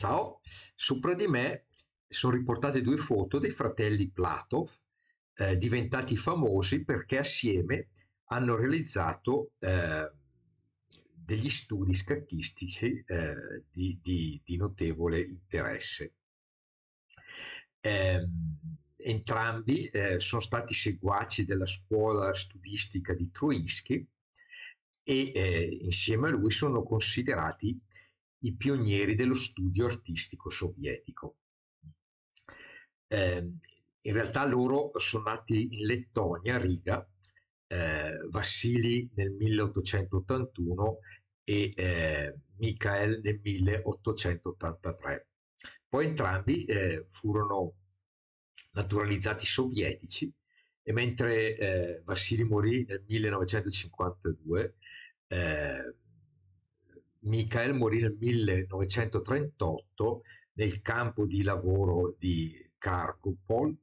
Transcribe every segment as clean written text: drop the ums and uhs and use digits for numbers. Ciao, sopra di me sono riportate due foto dei fratelli Platov, diventati famosi perché assieme hanno realizzato degli studi scacchistici di notevole interesse. Entrambi sono stati seguaci della scuola studistica di Troickij e insieme a lui sono considerati i pionieri dello studio artistico sovietico. In realtà loro sono nati in Lettonia, a Riga, Vasilij nel 1881 e Michail nel 1883. Poi entrambi furono naturalizzati sovietici e mentre Vasilij morì nel 1952, Michail morì nel 1938 nel campo di lavoro di Kargopol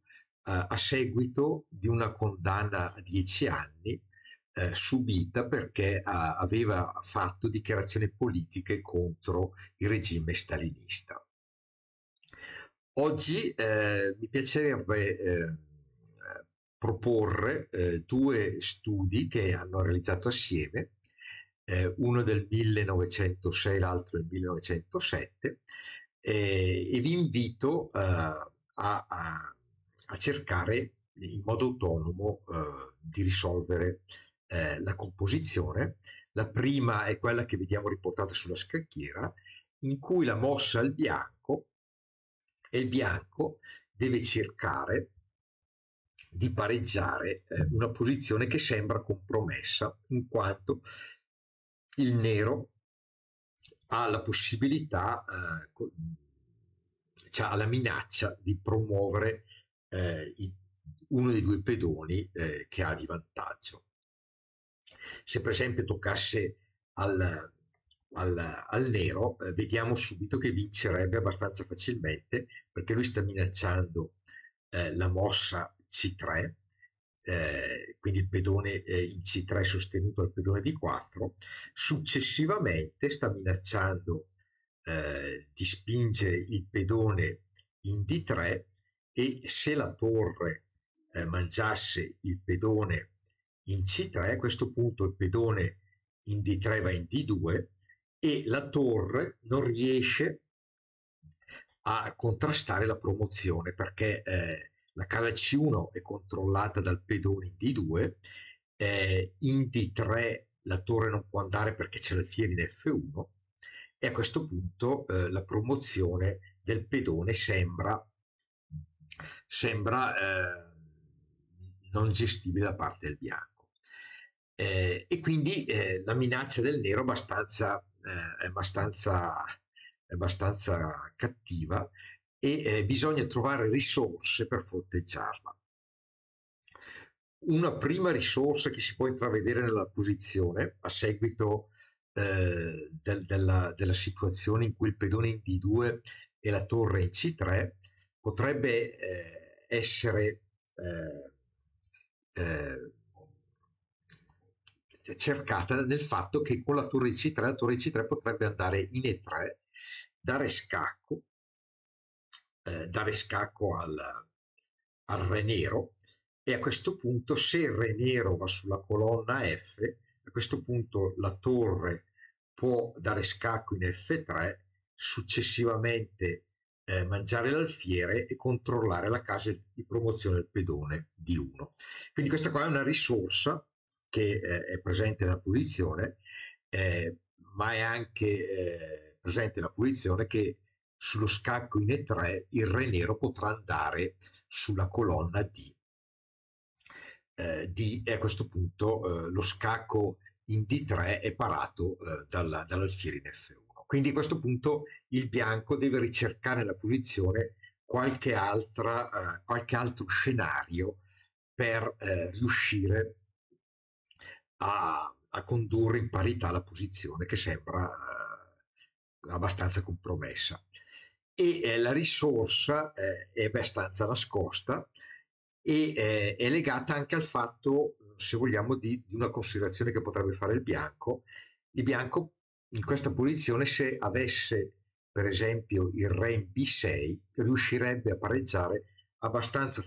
a seguito di una condanna a 10 anni subita perché aveva fatto dichiarazioni politiche contro il regime stalinista. Oggi mi piacerebbe proporre due studi che hanno realizzato assieme, uno del 1906 e l'altro del 1907, e vi invito a cercare in modo autonomo di risolvere la composizione. La prima è quella che vediamo riportata sulla scacchiera, in cui la mossa al bianco e il bianco deve cercare di pareggiare una posizione che sembra compromessa, in quanto il nero ha la possibilità, cioè ha la minaccia di promuovere uno dei due pedoni che ha di vantaggio. Se per esempio toccasse al nero, vediamo subito che vincerebbe abbastanza facilmente perché lui sta minacciando la mossa C3, quindi il pedone in C3 sostenuto dal pedone D4, successivamente sta minacciando di spingere il pedone in D3 e se la torre mangiasse il pedone in C3, a questo punto il pedone in D3 va in D2 e la torre non riesce a contrastare la promozione perché la casa C1 è controllata dal pedone in D2, in D3 la torre non può andare perché c'è l'alfiere in F1 e a questo punto la promozione del pedone sembra non gestibile da parte del bianco e quindi la minaccia del nero è abbastanza cattiva e bisogna trovare risorse per fronteggiarla. Una prima risorsa che si può intravedere nella posizione a seguito della situazione in cui il pedone in D2 e la torre in C3 potrebbe essere cercata nel fatto che con la torre in C3 la torre in C3 potrebbe andare in E3, dare scacco al re nero e a questo punto se il re nero va sulla colonna F, a questo punto la torre può dare scacco in F3, successivamente mangiare l'alfiere e controllare la casa di promozione del pedone D1. Quindi questa qua è una risorsa che è presente nella posizione, ma è anche presente nella posizione che sullo scacco in E3 il re nero potrà andare sulla colonna D. E a questo punto lo scacco in D3 è parato dall'alfiere in F1. Quindi a questo punto il bianco deve ricercare nella posizione qualche altro scenario per riuscire a condurre in parità la posizione che sembra abbastanza compromessa. E la risorsa è abbastanza nascosta e è legata anche al fatto, se vogliamo, di una considerazione che potrebbe fare il bianco. Il bianco in questa posizione, se avesse per esempio il re in B6, riuscirebbe a pareggiare abbastanza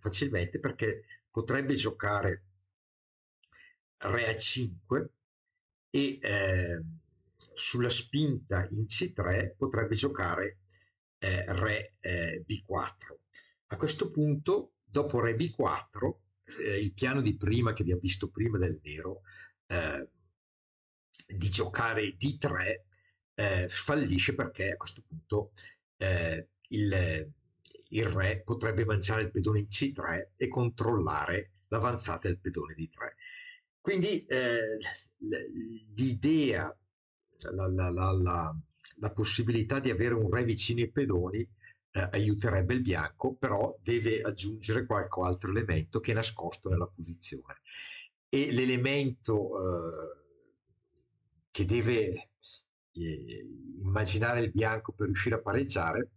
facilmente, perché potrebbe giocare re a 5 e sulla spinta in C3 potrebbe giocare re B4. A questo punto, dopo re B4, il piano di prima che abbiamo visto prima del nero, di giocare D3, fallisce, perché a questo punto il re potrebbe mangiare il pedone in C3 e controllare l'avanzata del pedone D3. Quindi l'idea, la possibilità di avere un re vicino ai pedoni aiuterebbe il bianco, però deve aggiungere qualche altro elemento che è nascosto nella posizione. E l'elemento che deve immaginare il bianco per riuscire a pareggiare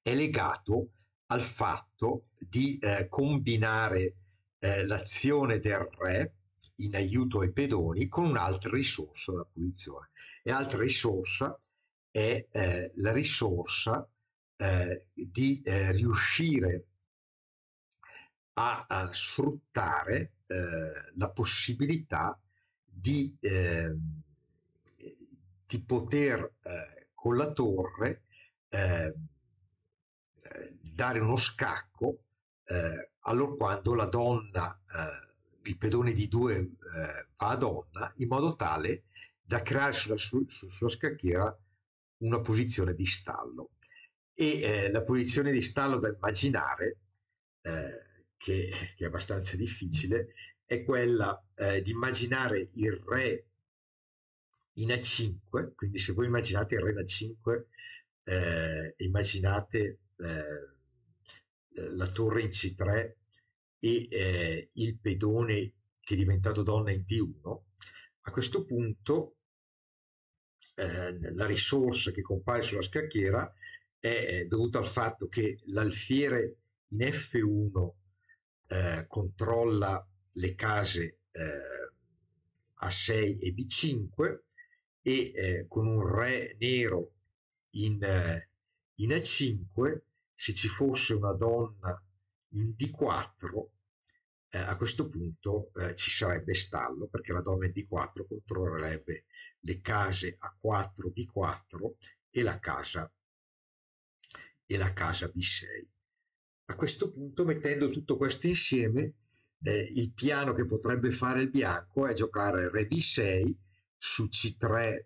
è legato al fatto di combinare l'azione del re in aiuto ai pedoni con un'altra risorsa della posizione. E altra risorsa è la risorsa di riuscire a sfruttare la possibilità di poter con la torre dare uno scacco allorquando la donna, il pedone di 2 va a donna, in modo tale da creare sulla scacchiera una posizione di stallo. E la posizione di stallo da immaginare, che è abbastanza difficile, è quella di immaginare il re in A5. Quindi se voi immaginate il re in A5, immaginate la torre in C3 e il pedone che è diventato donna in D1, a questo punto la risorsa che compare sulla scacchiera è dovuta al fatto che l'alfiere in F1 controlla le case A6 e B5, e con un re nero in A5, se ci fosse una donna in D4, a questo punto ci sarebbe stallo, perché la donna in D4 controllerebbe le case A4, B4 e la casa B6. A questo punto, mettendo tutto questo insieme, il piano che potrebbe fare il bianco è giocare re B6, su C3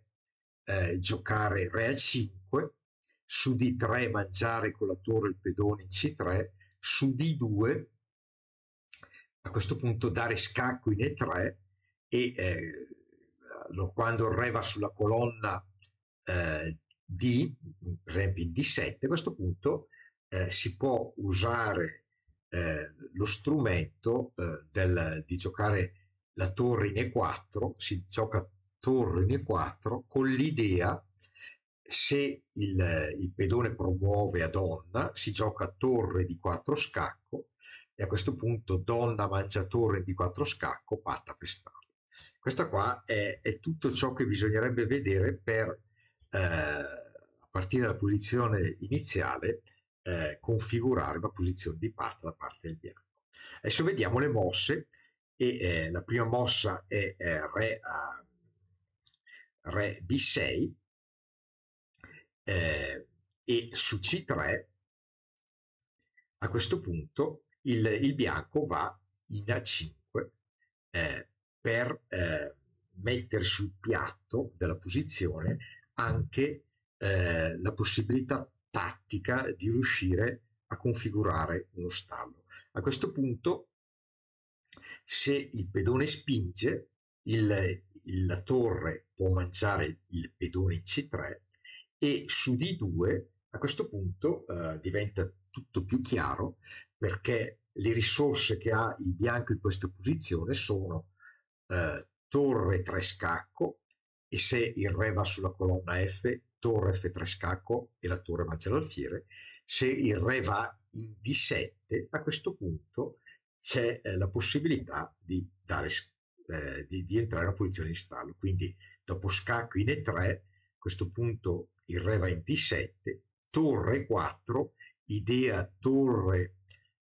giocare re A5, su D3 mangiare con la torre il pedone in C3, su D2 a questo punto dare scacco in E3, e quando il re va sulla colonna D, per esempio in D7, a questo punto si può usare lo strumento di giocare la torre in E4, si gioca torre in E4 con l'idea, se il pedone promuove a donna, si gioca torre di 4 scacco, e a questo punto donna mangia torre di 4 scacco, patta per stallo. Questa qua è tutto ciò che bisognerebbe vedere per, a partire dalla posizione iniziale, configurare una posizione di patta da parte del bianco. Adesso vediamo le mosse, e la prima mossa è re B6, e su C3 a questo punto il bianco va in A5 per mettere sul piatto della posizione anche la possibilità tattica di riuscire a configurare uno stallo. A questo punto, se il pedone spinge, la torre può mangiare il pedone in C3, e su D2 a questo punto diventa tutto più chiaro, perché le risorse che ha il bianco in questa posizione sono torre 3 scacco, e se il re va sulla colonna F, torre F3 scacco e la torre mangia l'alfiere. Se il re va in D7, a questo punto c'è la possibilità di entrare in una posizione di stallo. Quindi dopo scacco in E3, a questo punto il Re 27, torre 4, idea torre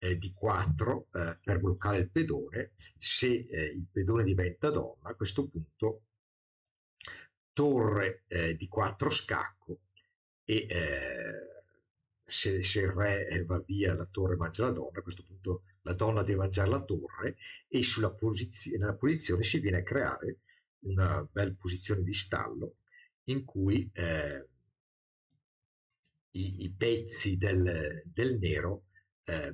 di 4 per bloccare il pedone. Se il pedone diventa donna, a questo punto torre di 4 scacco, e se il re va via la torre mangia la donna, a questo punto la donna deve mangiare la torre, e sulla nella posizione si viene a creare una bella posizione di stallo in cui i pezzi del nero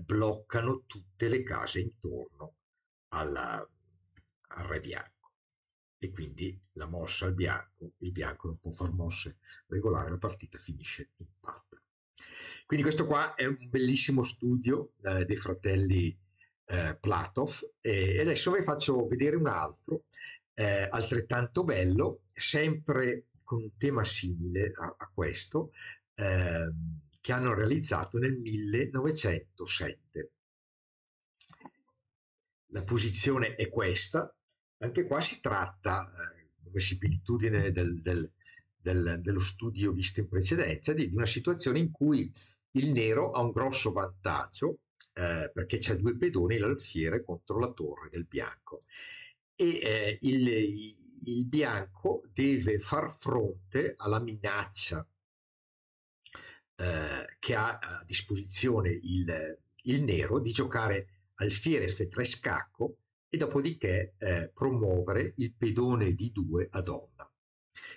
bloccano tutte le case intorno al re bianco, e quindi la mossa al bianco, il bianco non può far mosse regolari, la partita finisce in patta. Quindi questo qua è un bellissimo studio dei fratelli Platov, e adesso vi faccio vedere un altro altrettanto bello, sempre con un tema simile a questo, che hanno realizzato nel 1907. La posizione è questa, anche qua si tratta, come similitudine dello studio visto in precedenza, di una situazione in cui il nero ha un grosso vantaggio perché c'è due pedoni e l'alfiere contro la torre del bianco, e il bianco deve far fronte alla minaccia che ha a disposizione il nero di giocare alfiere F3 scacco, e dopodiché promuovere il pedone di 2 a donna.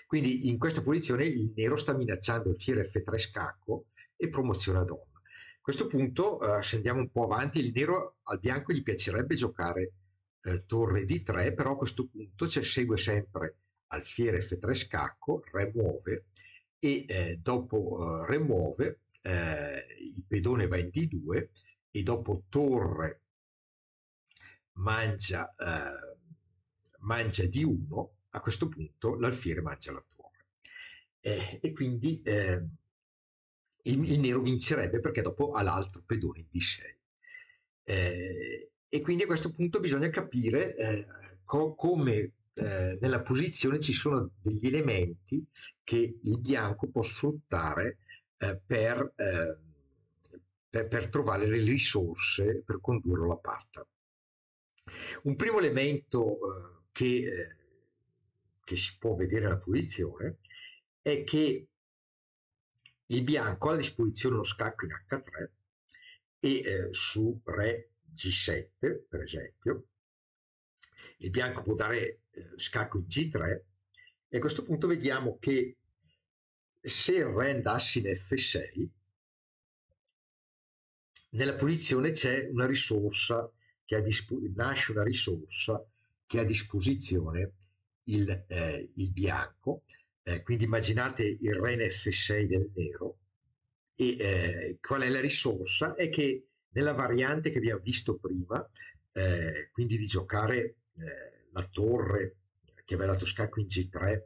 Quindi in questa posizione il nero sta minacciando alfiere F3 scacco e promozione a donna. A questo punto, se andiamo un po' avanti, il nero al bianco gli piacerebbe giocare torre D3, però a questo punto segue sempre alfiere F3 scacco, re muove, e dopo re muove il pedone va in D2, e dopo torre mangia D1, a questo punto l'alfiere mangia la torre, e quindi il nero vincerebbe perché dopo ha l'altro pedone in D6, e quindi a questo punto bisogna capire come nella posizione ci sono degli elementi che il bianco può sfruttare per trovare le risorse per condurre la patta. Un primo elemento che si può vedere nella posizione è che il bianco ha a disposizione uno scacco in H3, e su re G7 per esempio il bianco può dare scacco in G3, e a questo punto vediamo che se il re andasse in F6, nella posizione c'è una risorsa nasce una risorsa che ha a disposizione il bianco, quindi immaginate il re in F6 del nero, e qual è la risorsa? È che nella variante che abbiamo visto prima, quindi di giocare la torre che aveva dato scacco in G3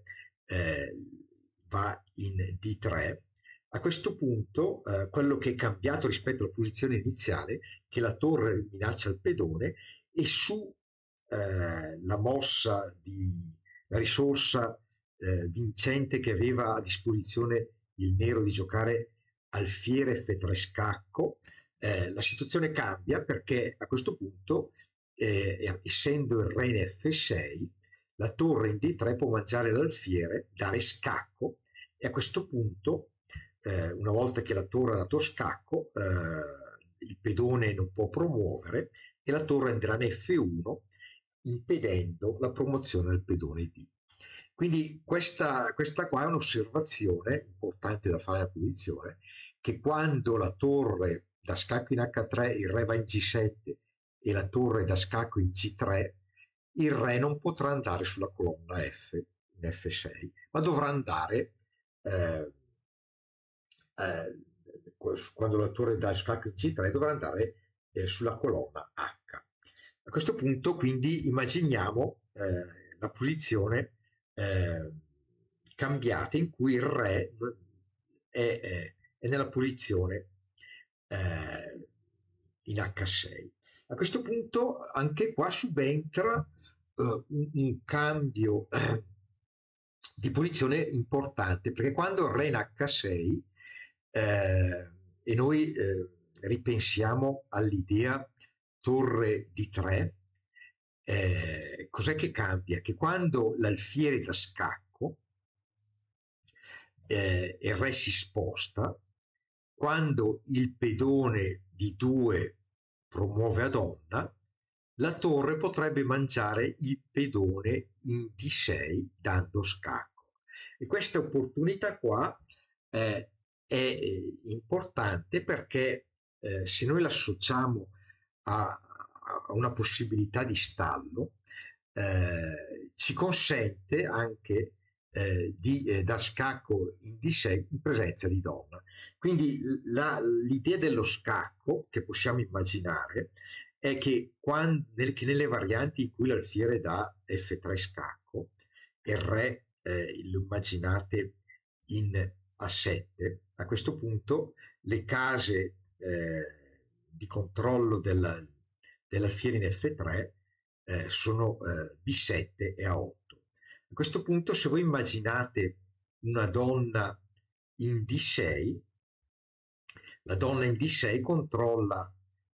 va in D3, a questo punto quello che è cambiato rispetto alla posizione iniziale è che la torre minaccia il pedone, e su la mossa la risorsa vincente che aveva a disposizione il nero di giocare alfiere F3 scacco, la situazione cambia, perché a questo punto essendo il re in F6, la torre in D3 può mangiare l'alfiere, dare scacco, e a questo punto una volta che la torre ha dato scacco il pedone non può promuovere, e la torre andrà in F1 impedendo la promozione del pedone D. Quindi questa qua è un'osservazione importante da fare nella posizione, che quando la torre da scacco in H3 il re va in G7 e la torre da scacco in G3, il re non potrà andare sulla colonna F in F6, ma dovrà andare quando la torre dà scacco in G3 dovrà andare sulla colonna H. A questo punto quindi immaginiamo la posizione cambiata in cui il re è nella posizione in H6. A questo punto anche qua subentra un cambio di posizione importante, perché quando Re H 6 e noi ripensiamo all'idea torre di 3, cos'è che cambia? Che quando l'alfiere da scacco il re si sposta, quando il pedone di 2 promuove a donna, la torre potrebbe mangiare il pedone in D6 dando scacco. E questa opportunità qua è importante perché se noi l'associamo a una possibilità di stallo, ci consente anche di dar scacco in D6 in presenza di donna. Quindi l'idea dello scacco che possiamo immaginare è che, che nelle varianti in cui l'alfiere dà F3 scacco, il re lo immaginate in A7, a questo punto le case di controllo dell'alfiere in F3 sono B7 e A8. A questo punto, se voi immaginate una donna in D6, la donna in D6 controlla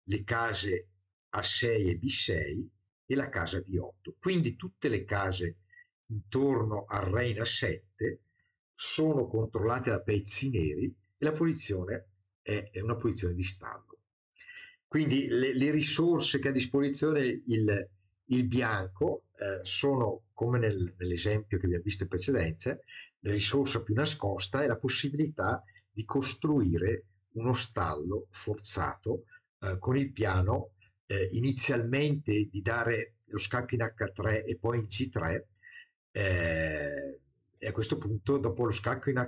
le case A6 e B6 e la casa B8. Quindi tutte le case intorno al re in A7 sono controllate da pezzi neri e la posizione è una posizione di stallo. Quindi le risorse che ha a disposizione il bianco sono, come nell'esempio che abbiamo visto in precedenza, la risorsa più nascosta è la possibilità di costruire uno stallo forzato con il piano inizialmente di dare lo scacco in H3 e poi in C3, e a questo punto dopo lo scacco in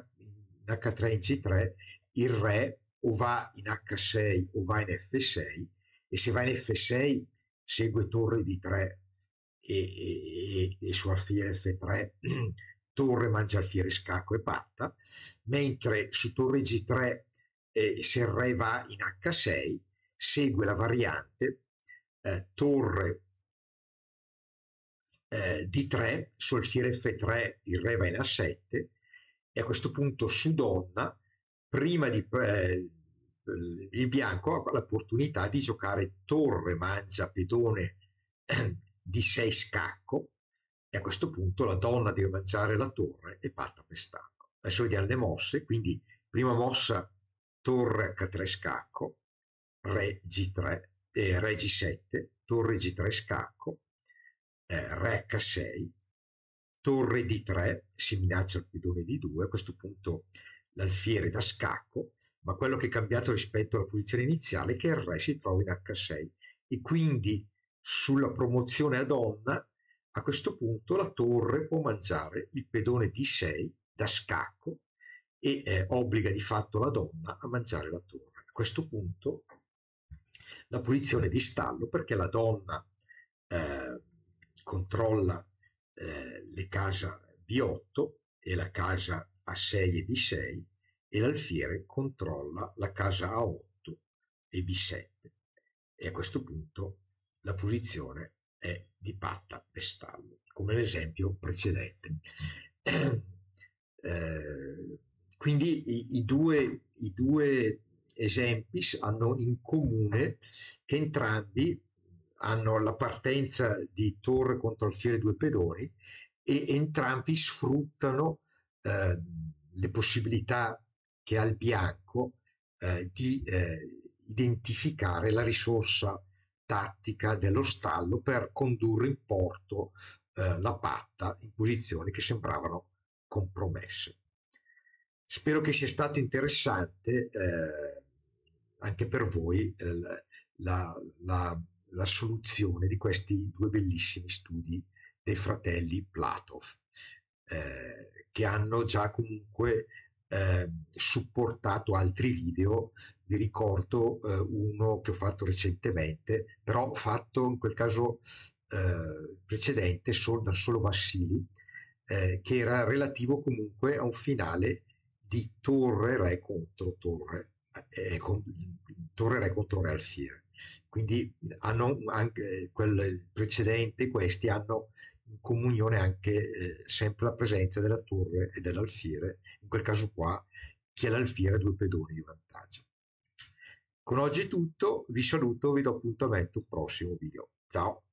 H3 e in C3 il re o va in H6 o va in F6, e se va in F6 segue torre di 3 e su alfiere F3 torre mangia alfiere scacco e patta, mentre su torre G3 se il re va in H6 segue la variante torre di 3, su alfiere F3 il re va in A7 e a questo punto su donna prima di il bianco ha l'opportunità di giocare torre mangia pedone di 6 scacco, e a questo punto la donna deve mangiare la torre e patta per stacco. Adesso vediamo le mosse. Quindi prima mossa torre H3 scacco, re G3, re G7, torre G3 scacco, re H6, torre D3, si minaccia il pedone di 2, a questo punto l'alfiere da scacco, ma quello che è cambiato rispetto alla posizione iniziale è che il re si trova in H6 e quindi sulla promozione a donna a questo punto la torre può mangiare il pedone D6 da scacco e obbliga di fatto la donna a mangiare la torre. A questo punto la posizione di stallo, perché la donna controlla le casa B8 e la casa A6 e B6 e l'alfiere controlla la casa A8 e B7, e a questo punto la posizione è di patta e stallo, come l'esempio precedente. Quindi i due esempi hanno in comune che entrambi hanno la partenza di torre contro alfiere due pedoni e entrambi sfruttano le possibilità che ha il bianco di identificare la risorsa tattica dello stallo per condurre in porto la patta in posizioni che sembravano compromesse. Spero che sia stato interessante anche per voi la soluzione di questi due bellissimi studi dei fratelli Platov, che hanno già comunque supportato altri video. Vi ricordo uno che ho fatto recentemente, però ho fatto in quel caso precedente da solo Vasilij, che era relativo comunque a un finale di torre re contro re alfiere. Quindi hanno anche quel precedente, questi hanno in comunione anche sempre la presenza della torre e dell'alfiere, in quel caso qua chi è l'alfiere ha 2 pedoni di vantaggio. Con oggi è tutto, vi saluto, vi do appuntamento al prossimo video. Ciao!